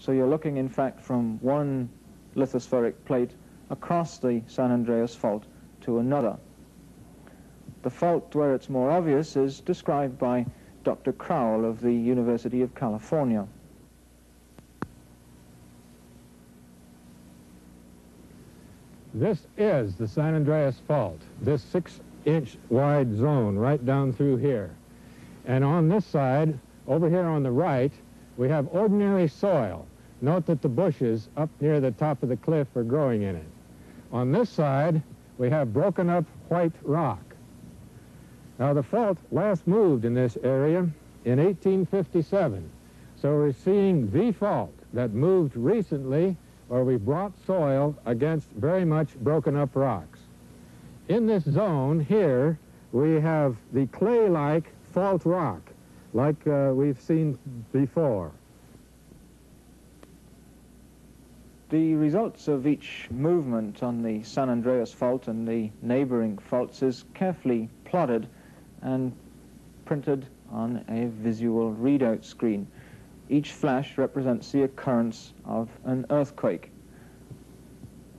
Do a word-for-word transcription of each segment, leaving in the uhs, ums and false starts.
So you're looking, in fact, from one lithospheric plate across the San Andreas Fault to another. The fault where it's more obvious is described by Doctor Crowell of the University of California. This is the San Andreas Fault, this six-inch wide zone right down through here. And on this side, over here on the right, we have ordinary soil. Note that the bushes up near the top of the cliff are growing in it. On this side, we have broken up white rock. Now, the fault last moved in this area in eighteen fifty-seven. So we're seeing the fault that moved recently, or we brought soil against very much broken up rocks. In this zone here, we have the clay-like fault rock, like uh, we've seen before. The results of each movement on the San Andreas Fault and the neighboring faults is carefully plotted and printed on a visual readout screen. Each flash represents the occurrence of an earthquake.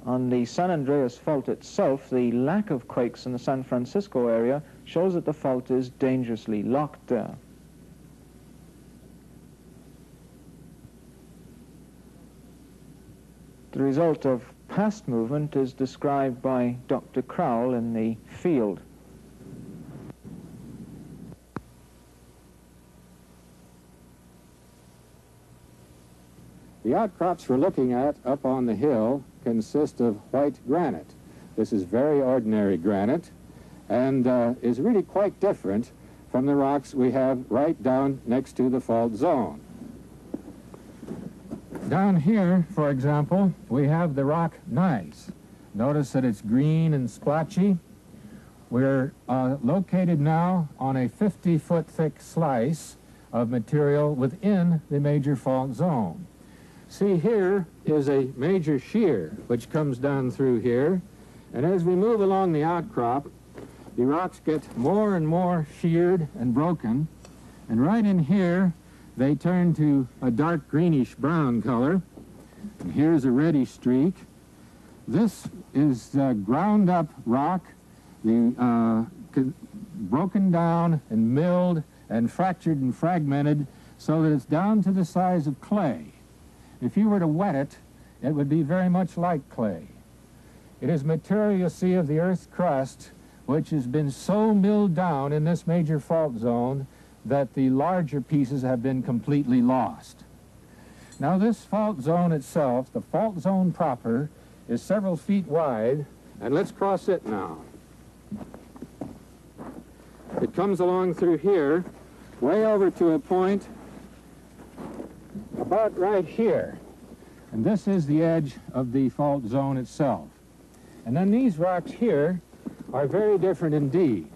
On the San Andreas Fault itself, the lack of quakes in the San Francisco area shows that the fault is dangerously locked there. The result of past movement is described by Doctor Crowell in the field. The outcrops we're looking at up on the hill consist of white granite. This is very ordinary granite and uh, is really quite different from the rocks we have right down next to the fault zone. Down here, for example, we have the rock gneiss. Notice that it's green and splotchy. We're uh, located now on a fifty-foot thick slice of material within the major fault zone. See, here is a major shear which comes down through here. And as we move along the outcrop, the rocks get more and more sheared and broken. And right in here, they turn to a dark greenish-brown color. And here's a reddish streak. This is uh, ground-up rock, the, uh, broken down and milled and fractured and fragmented so that it's down to the size of clay. If you were to wet it, it would be very much like clay. It is material you see of the Earth's crust, which has been so milled down in this major fault zone that the larger pieces have been completely lost. Now, this fault zone itself, the fault zone proper, is several feet wide, and let's cross it now. It comes along through here, way over to a point about right here. And this is the edge of the fault zone itself. And then these rocks here are very different indeed.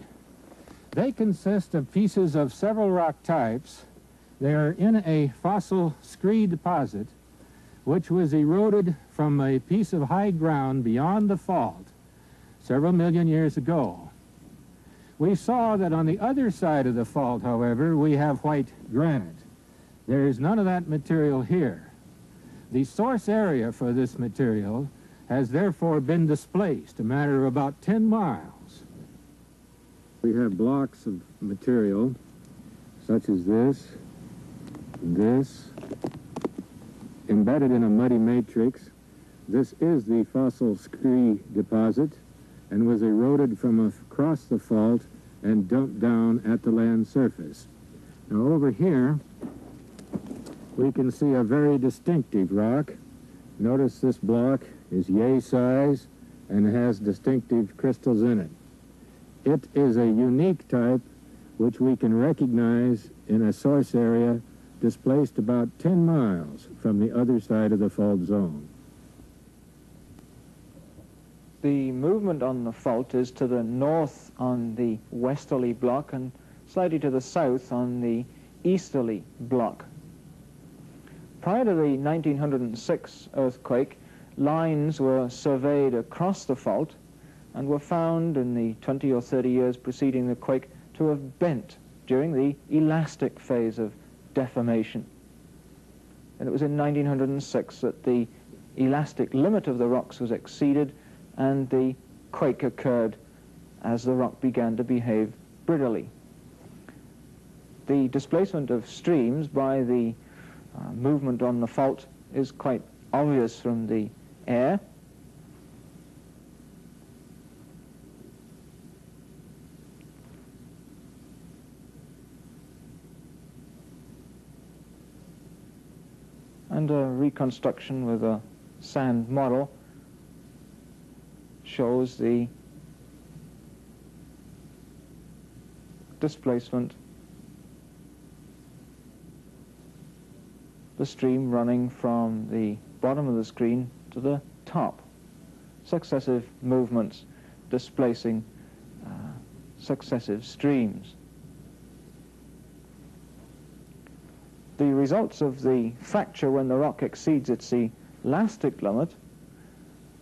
They consist of pieces of several rock types. They are in a fossil scree deposit, which was eroded from a piece of high ground beyond the fault several million years ago. We saw that on the other side of the fault, however, we have white granite. There is none of that material here. The source area for this material has therefore been displaced, a matter of about ten miles. We have blocks of material, such as this, this, embedded in a muddy matrix. This is the fossil scree deposit and was eroded from across the fault and dumped down at the land surface. Now, over here, we can see a very distinctive rock. Notice this block is yay size and has distinctive crystals in it. It is a unique type which we can recognize in a source area displaced about ten miles from the other side of the fault zone. The movement on the fault is to the north on the westerly block and slightly to the south on the easterly block. Prior to the nineteen oh six earthquake, lines were surveyed across the fault and were found in the twenty or thirty years preceding the quake to have bent during the elastic phase of deformation. and it was in nineteen oh six that the elastic limit of the rocks was exceeded and the quake occurred as the rock began to behave brittly. The displacement of streams by the uh, movement on the fault is quite obvious from the air. And a reconstruction with a sand model shows the displacement, the stream running from the bottom of the screen to the top. Successive movements displacing uh, successive streams. The results of the fracture when the rock exceeds its elastic limit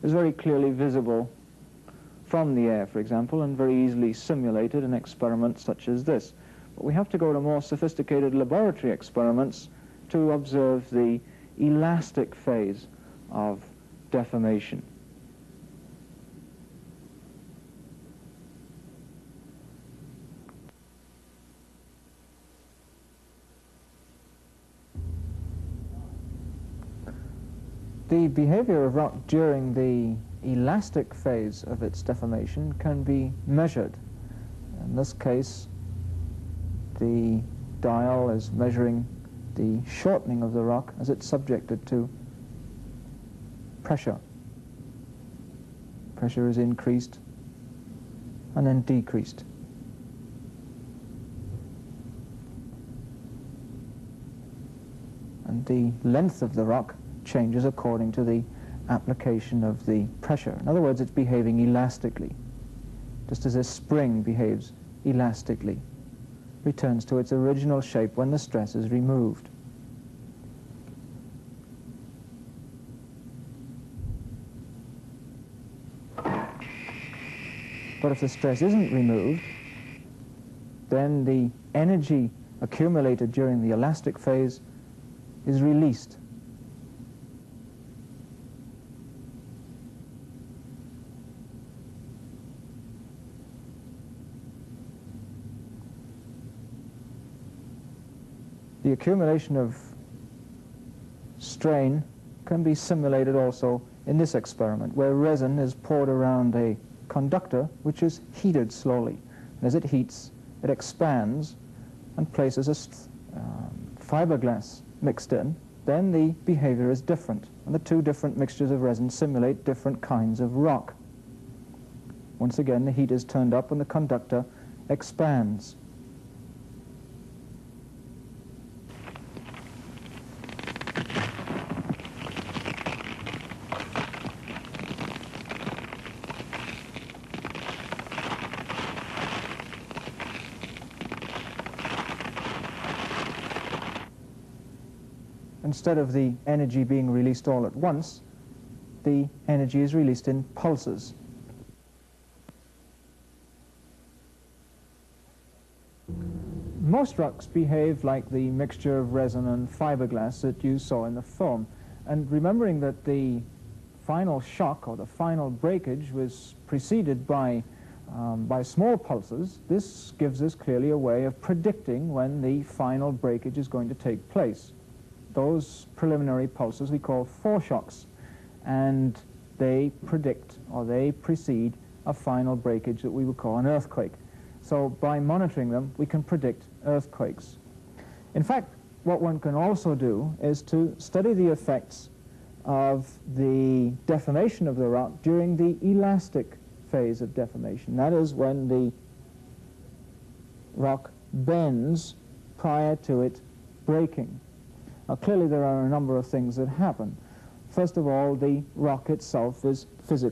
is very clearly visible from the air, for example, and very easily simulated in experiments such as this. But we have to go to more sophisticated laboratory experiments to observe the elastic phase of deformation. The behavior of rock during the elastic phase of its deformation can be measured. In this case, the dial is measuring the shortening of the rock as it's subjected to pressure. Pressure is increased and then decreased. And the length of the rock changes according to the application of the pressure. In other words, it's behaving elastically, just as a spring behaves elastically, returns to its original shape when the stress is removed. But if the stress isn't removed, then the energy accumulated during the elastic phase is released. The accumulation of strain can be simulated also in this experiment, where resin is poured around a conductor which is heated slowly. And as it heats, it expands and places a um, fiberglass mixed in. Then the behavior is different, and the two different mixtures of resin simulate different kinds of rock. Once again, the heat is turned up and the conductor expands. Instead of the energy being released all at once, the energy is released in pulses. Most rocks behave like the mixture of resin and fiberglass that you saw in the film. And remembering that the final shock or the final breakage was preceded by, um, by small pulses, this gives us clearly a way of predicting when the final breakage is going to take place. Those preliminary pulses we call foreshocks, and they predict or they precede a final breakage that we would call an earthquake. So by monitoring them, we can predict earthquakes. In fact, what one can also do is to study the effects of the deformation of the rock during the elastic phase of deformation. That is when the rock bends prior to it breaking. Now, clearly there are a number of things that happen. First of all, the rock itself is physically